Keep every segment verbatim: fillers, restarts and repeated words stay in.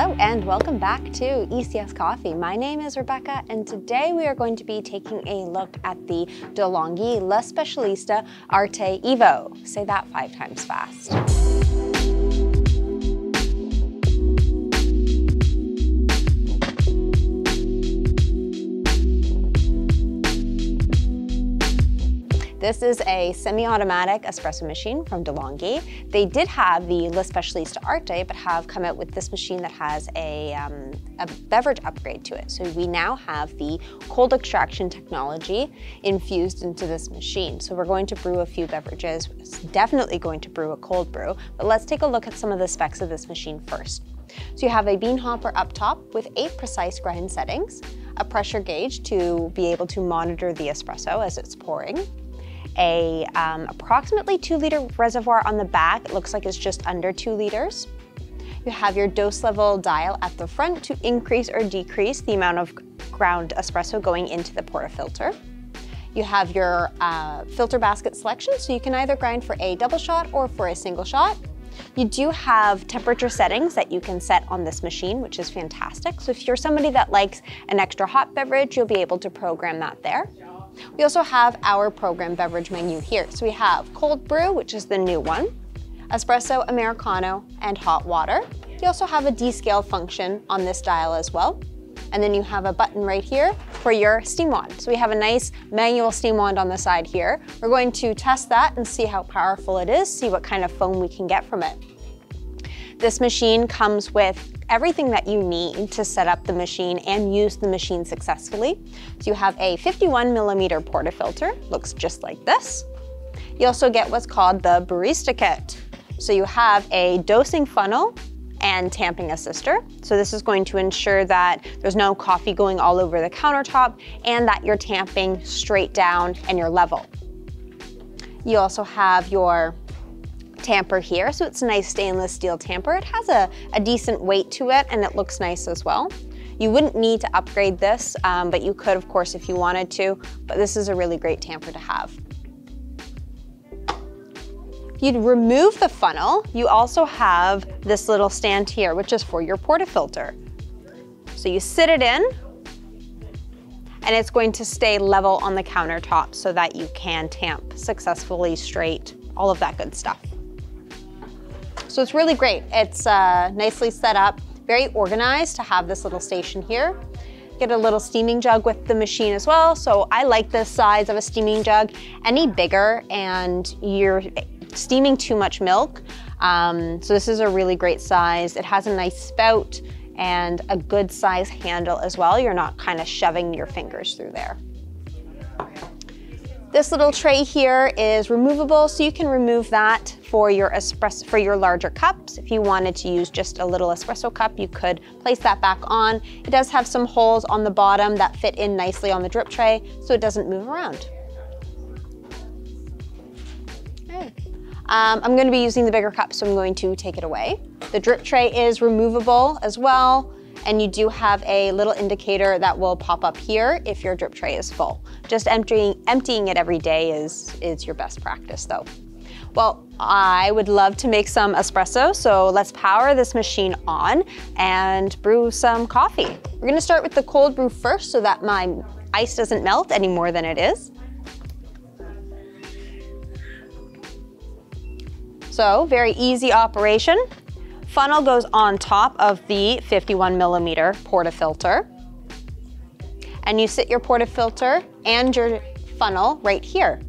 Hello and welcome back to E C S Coffee. My name is Rebecca and today we are going to be taking a look at the DeLonghi La Specialista Arte Evo. Say that five times fast. This is a semi-automatic espresso machine from DeLonghi. They did have the La Specialista Arte, but have come out with this machine that has a, um, a beverage upgrade to it. So we now have the cold extraction technology infused into this machine. So we're going to brew a few beverages. It's definitely going to brew a cold brew, but let's take a look at some of the specs of this machine first. So you have a bean hopper up top with eight precise grind settings, a pressure gauge to be able to monitor the espresso as it's pouring, a um, approximately two liter reservoir on the back. It looks like it's just under two liters. You have your dose level dial at the front to increase or decrease the amount of ground espresso going into the portafilter. You have your uh, filter basket selection, so you can either grind for a double shot or for a single shot. You do have temperature settings that you can set on this machine, which is fantastic. So if you're somebody that likes an extra hot beverage, you'll be able to program that there. We also have our program beverage menu here. So we have cold brew, which is the new one, espresso, Americano, and hot water. You also have a descale function on this dial as well. And then you have a button right here for your steam wand. So we have a nice manual steam wand on the side here. We're going to test that and see how powerful it is, see what kind of foam we can get from it. This machine comes with everything that you need to set up the machine and use the machine successfully. So you have a fifty-one millimeter portafilter, looks just like this. You also get what's called the barista kit. So you have a dosing funnel and tamping assister. So this is going to ensure that there's no coffee going all over the countertop and that you're tamping straight down and you're level. You also have your tamper here, so it's a nice stainless steel tamper. It has a, a decent weight to it and it looks nice as well. You wouldn't need to upgrade this, um, but you could of course if you wanted to, but this is a really great tamper to have. If you remove the funnel, you also have this little stand here, which is for your portafilter. So you sit it in and it's going to stay level on the countertop so that you can tamp successfully straight, all of that good stuff. So it's really great. It's uh, nicely set up, very organized to have this little station here. Get a little steaming jug with the machine as well. So I like this size of a steaming jug. Any bigger and you're steaming too much milk. Um, so this is a really great size. It has a nice spout and a good size handle as well. You're not kind of shoving your fingers through there. This little tray here is removable, so you can remove that for your espresso, for your larger cups. If you wanted to use just a little espresso cup, you could place that back on. It does have some holes on the bottom that fit in nicely on the drip tray, so it doesn't move around. Okay. Um, I'm going to be using the bigger cup, so I'm going to take it away. The drip tray is removable as well. And you do have a little indicator that will pop up here if your drip tray is full. Just emptying, emptying it every day is, is your best practice though. Well, I would love to make some espresso, so let's power this machine on and brew some coffee. We're gonna start with the cold brew first so that my ice doesn't melt any more than it is. So, very easy operation. Funnel goes on top of the fifty-one millimeter portafilter. And you sit your portafilter and your funnel right here.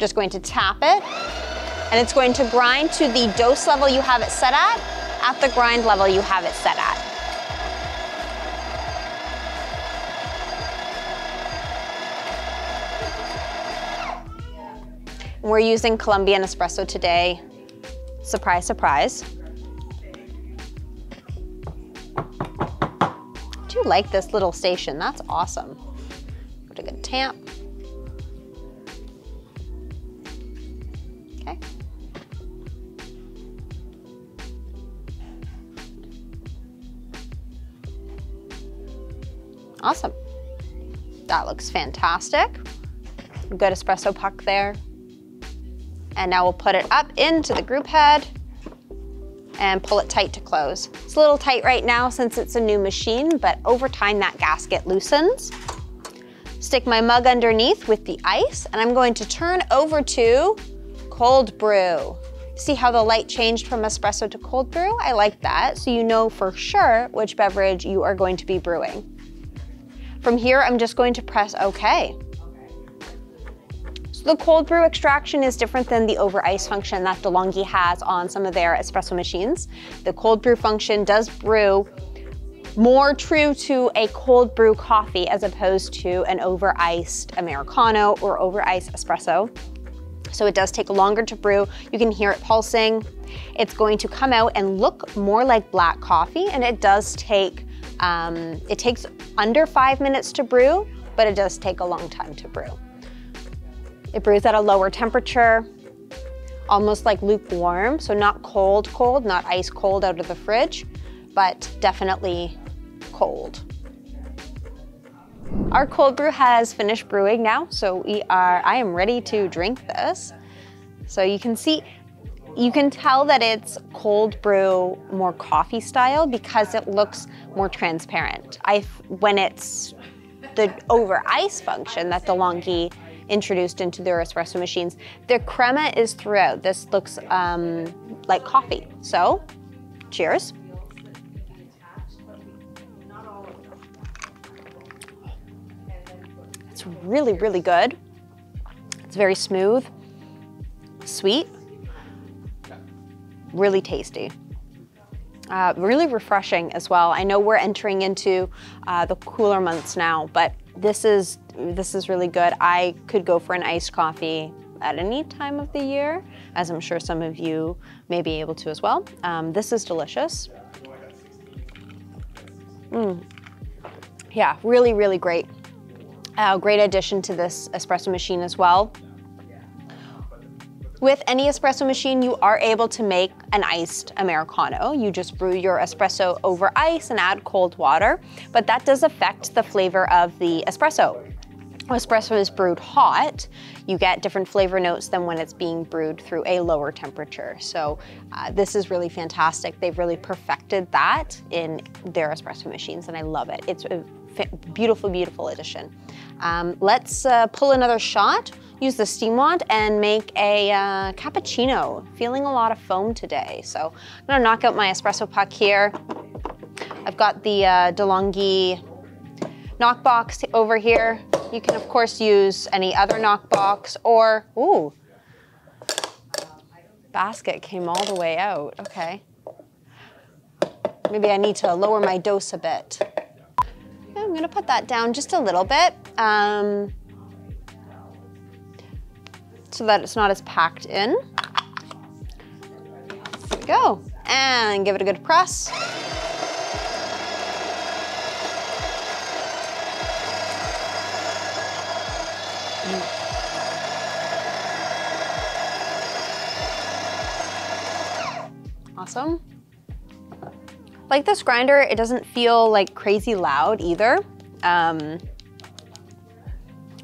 Just going to tap it, and it's going to grind to the dose level you have it set at, at the grind level you have it set at. We're using Colombian espresso today. Surprise, surprise. I do like this little station. That's awesome. Put a good tamp. Okay. Awesome. That looks fantastic. Good espresso puck there. And now we'll put it up into the group head and pull it tight to close. It's a little tight right now since it's a new machine, but over time that gasket loosens. Stick my mug underneath with the ice, and I'm going to turn over to cold brew. See how the light changed from espresso to cold brew? I like that, so you know for sure which beverage you are going to be brewing. From here, I'm just going to press OK. So the cold brew extraction is different than the over ice function that DeLonghi has on some of their espresso machines. The cold brew function does brew more true to a cold brew coffee as opposed to an over iced Americano or over iced espresso. So it does take longer to brew. You can hear it pulsing. It's going to come out and look more like black coffee, and it does take, um, it takes under five minutes to brew, but it does take a long time to brew. It brews at a lower temperature, almost like lukewarm, so not cold cold, not ice cold out of the fridge, but definitely cold. Our cold brew has finished brewing now, so we are, I am ready to drink this. So you can see, you can tell that it's cold brew, more coffee style, because it looks more transparent. I, when it's the over ice function that DeLonghi introduced into their espresso machines, the crema is throughout. This looks um, like coffee. So, cheers. It's really, really good. It's very smooth, sweet, really tasty, uh, really refreshing as well. I know we're entering into uh, the cooler months now, but this is this is really good. I could go for an iced coffee at any time of the year, as I'm sure some of you may be able to as well. Um, this is delicious. Mm. Yeah, really, really great. A uh, great addition to this espresso machine as well. With any espresso machine, you are able to make an iced Americano. You just brew your espresso over ice and add cold water, but that does affect the flavor of the espresso. When espresso is brewed hot, you get different flavor notes than when it's being brewed through a lower temperature. So uh, this is really fantastic. They've really perfected that in their espresso machines, and I love it. It's a beautiful, beautiful addition. Um, let's uh, pull another shot, use the steam wand, and make a uh, cappuccino. Feeling a lot of foam today, so I'm gonna knock out my espresso puck here. I've got the uh, DeLonghi knockbox over here. You can, of course, use any other knockbox or, ooh, basket came all the way out, okay. Maybe I need to lower my dose a bit. I'm gonna put that down just a little bit um, so that it's not as packed in. There we go. And give it a good press. Awesome. Like this grinder, it doesn't feel like crazy loud either. Um,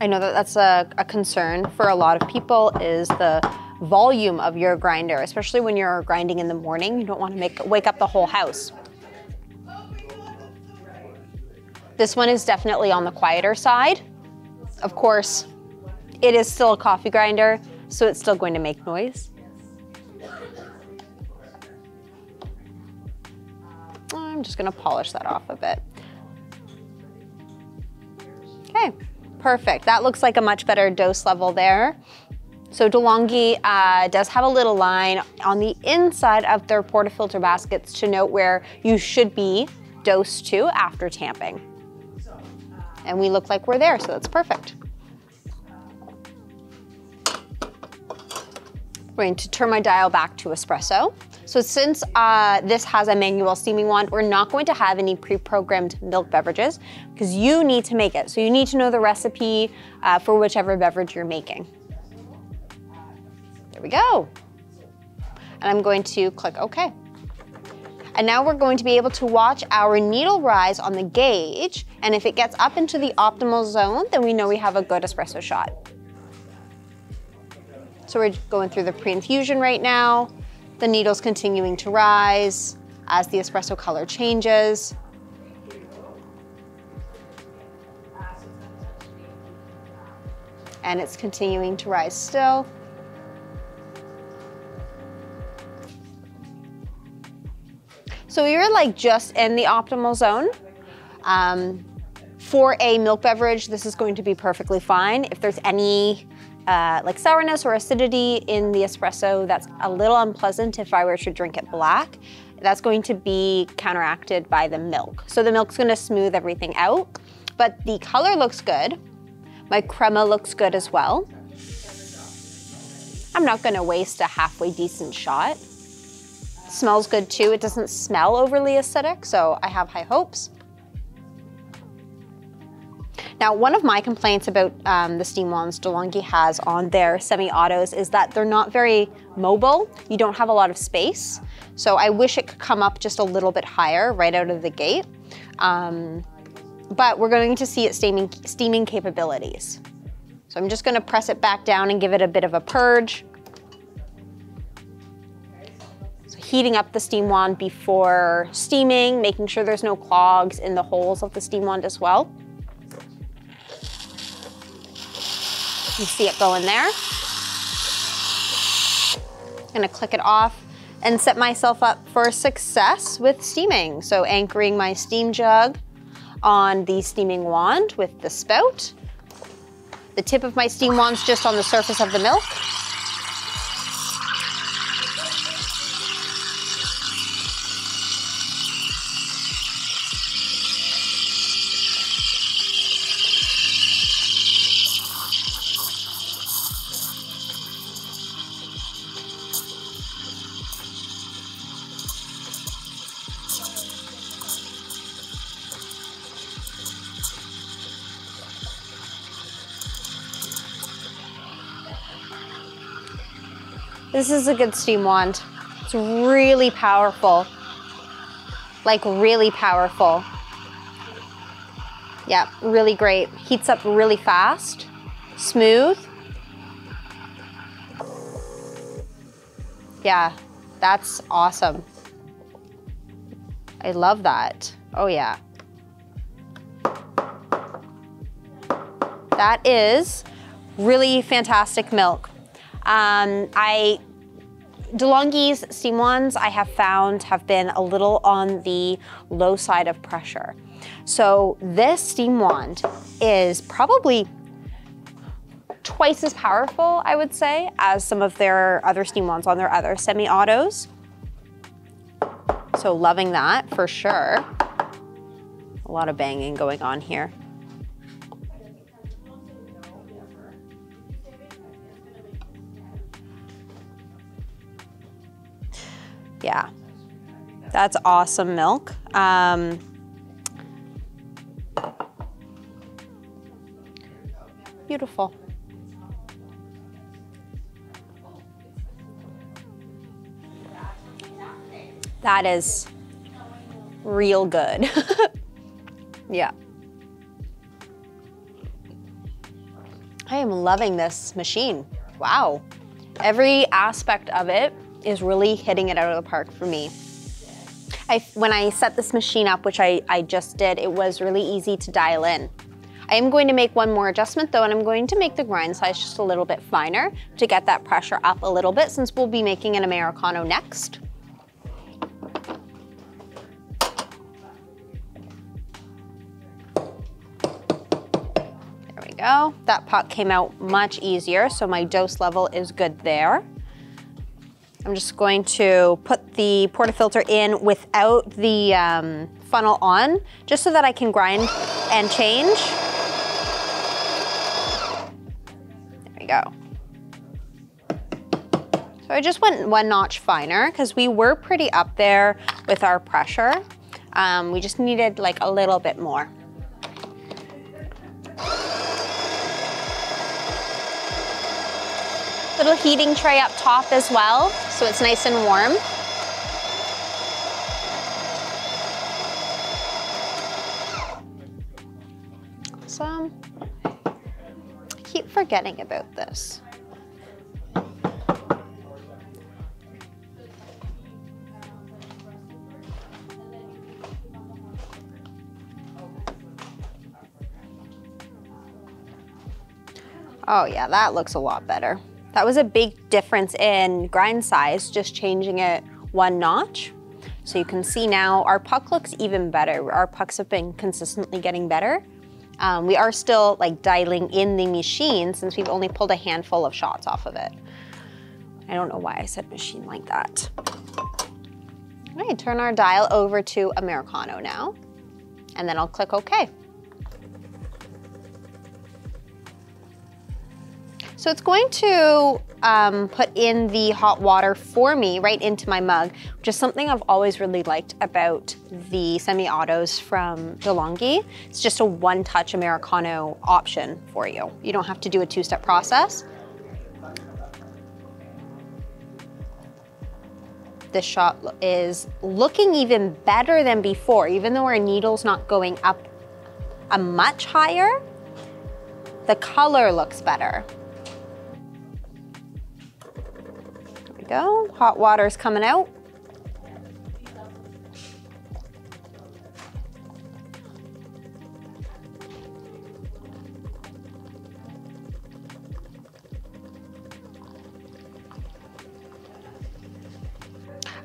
I know that that's a, a concern for a lot of people, is the volume of your grinder, especially when you're grinding in the morning. You don't want to make wake up the whole house. This one is definitely on the quieter side. Of course, it is still a coffee grinder, so it's still going to make noise. I'm just gonna polish that off a bit. Okay, perfect. That looks like a much better dose level there. So DeLonghi uh, does have a little line on the inside of their portafilter baskets to note where you should be dosed to after tamping. And we look like we're there, so that's perfect. I'm going to turn my dial back to espresso. So since uh, this has a manual steaming wand, we're not going to have any pre-programmed milk beverages because you need to make it. So you need to know the recipe uh, for whichever beverage you're making. There we go. And I'm going to click OK. And now we're going to be able to watch our needle rise on the gauge. And if it gets up into the optimal zone, then we know we have a good espresso shot. So we're going through the pre-infusion right now. the needle's continuing to rise as the espresso color changes. And it's continuing to rise still. So you're like just in the optimal zone. Um, for a milk beverage, this is going to be perfectly fine. If there's any uh, like sourness or acidity in the espresso, that's a little unpleasant if I were to drink it black. That's going to be counteracted by the milk. So the milk's gonna smooth everything out, but the color looks good. My crema looks good as well. I'm not gonna waste a halfway decent shot. It smells good too. It doesn't smell overly acidic, so I have high hopes. Now, one of my complaints about um, the steam wands DeLonghi has on their semi-autos is that they're not very mobile. You don't have a lot of space. So I wish it could come up just a little bit higher right out of the gate. Um, but we're going to see its steaming, steaming capabilities. So I'm just gonna press it back down and give it a bit of a purge. So heating up the steam wand before steaming, making sure there's no clogs in the holes of the steam wand as well. You see it go in there. I'm gonna click it off and set myself up for success with steaming. So anchoring my steam jug on the steaming wand with the spout. The tip of my steam wand's just on the surface of the milk. This is a good steam wand. It's really powerful. Like really powerful. Yeah, really great. Heats up really fast, smooth. Yeah, that's awesome. I love that. Oh yeah. That is really fantastic milk. Um, I, DeLonghi's steam wands I have found have been a little on the low side of pressure. So this steam wand is probably twice as powerful, I would say, as some of their other steam wands on their other semi-autos. So loving that for sure. A lot of banging going on here. Yeah, that's awesome milk. Um, beautiful. That is real good. Yeah. I am loving this machine. Wow. Every aspect of it is really hitting it out of the park for me. I, when I set this machine up, which I, I just did, it was really easy to dial in. I am going to make one more adjustment though, and I'm going to make the grind size just a little bit finer to get that pressure up a little bit since we'll be making an Americano next. There we go. That pot came out much easier, so my dose level is good there. I'm just going to put the portafilter in without the um, funnel on, just so that I can grind and change. There we go. So I just went one notch finer because we were pretty up there with our pressure. Um, we just needed like a little bit more. Little heating tray up top as well, so it's nice and warm. Awesome. I keep forgetting about this. Oh yeah, that looks a lot better. That was a big difference in grind size, just changing it one notch. So you can see now our puck looks even better. Our pucks have been consistently getting better. Um, we are still like dialing in the machine since we've only pulled a handful of shots off of it. I don't know why I said machine like that. All right, turn our dial over to Americano now, and then I'll click OK. So it's going to um, put in the hot water for me right into my mug, which is something I've always really liked about the semi-autos from DeLonghi. It's just a one-touch Americano option for you. You don't have to do a two-step process. This shot is looking even better than before, even though our needle's not going up a much higher, the color looks better. Go. Hot water's coming out.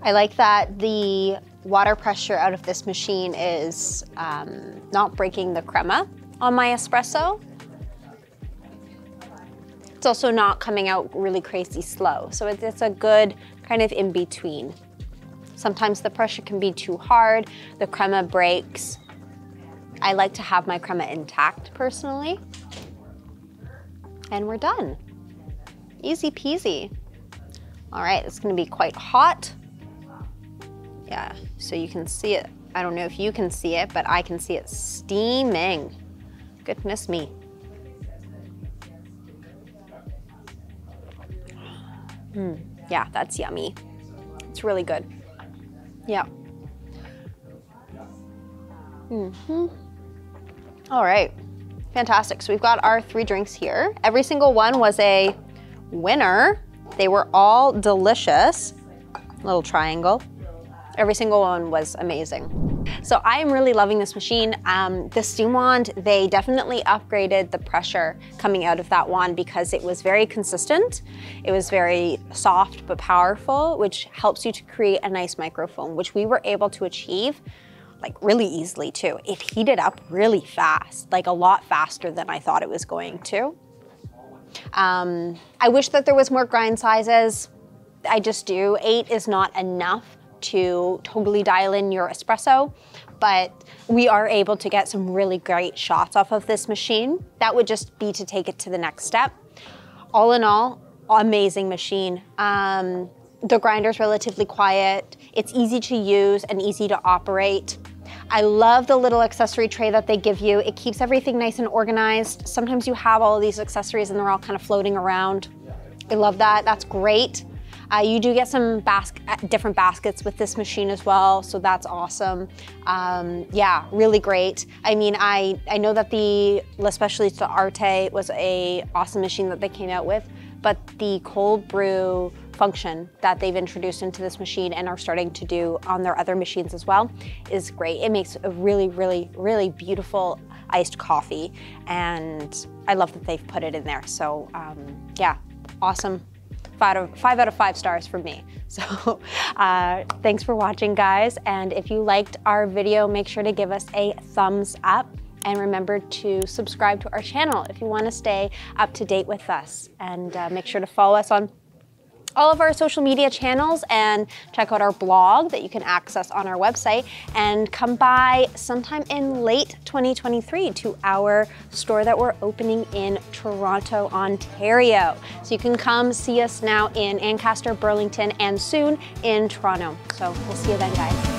I like that the water pressure out of this machine is um, not breaking the crema on my espresso. It's also not coming out really crazy slow. So it's, it's a good kind of in between. Sometimes the pressure can be too hard, the crema breaks. I like to have my crema intact personally. And we're done. Easy peasy. All right, it's gonna be quite hot. Yeah, so you can see it. I don't know if you can see it, but I can see it steaming. Goodness me. Mm, yeah, that's yummy. It's really good. Yeah. Mm-hmm. All right, fantastic. So we've got our three drinks here. Every single one was a winner. They were all delicious. Little triangle. Every single one was amazing. So I'm really loving this machine. Um, the steam wand, they definitely upgraded the pressure coming out of that wand because it was very consistent. It was very soft but powerful, which helps you to create a nice microfoam, which we were able to achieve like really easily too. It heated up really fast, like a lot faster than I thought it was going to. Um, I wish that there was more grind sizes. I just do. Eight is not enough to totally dial in your espresso, but we are able to get some really great shots off of this machine. That would just be to take it to the next step. All in all, amazing machine. Um, the grinder's relatively quiet. It's easy to use and easy to operate. I love the little accessory tray that they give you. It keeps everything nice and organized. Sometimes you have all of these accessories and they're all kind of floating around. I love that, that's great. Uh, you do get some bas- different baskets with this machine as well, so that's awesome. Um, yeah, really great. I mean, I, I know that the La Specialista Arte was a awesome machine that they came out with, but the cold brew function that they've introduced into this machine and are starting to do on their other machines as well is great. It makes a really, really, really beautiful iced coffee, and I love that they've put it in there. So um, yeah, awesome. Five out, of, five out of five stars for me. So uh, thanks for watching, guys. And if you liked our video, make sure to give us a thumbs up and remember to subscribe to our channel if you want to stay up to date with us. And uh, make sure to follow us on all of our social media channels and check out our blog that you can access on our website, and come by sometime in late twenty twenty-three to our store that we're opening in Toronto, Ontario. So you can come see us now in Ancaster, Burlington, and soon in Toronto. So we'll see you then, guys.